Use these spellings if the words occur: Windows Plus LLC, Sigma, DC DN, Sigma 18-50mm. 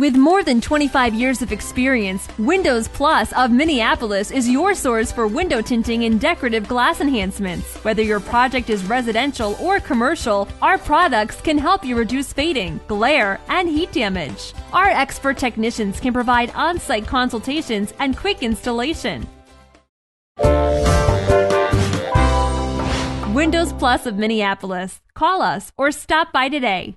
With more than 25 years of experience, Windows Plus of Minneapolis is your source for window tinting and decorative glass enhancements. Whether your project is residential or commercial, our products can help you reduce fading, glare, and heat damage. Our expert technicians can provide on-site consultations and quick installation. Windows Plus of Minneapolis. Call us or stop by today.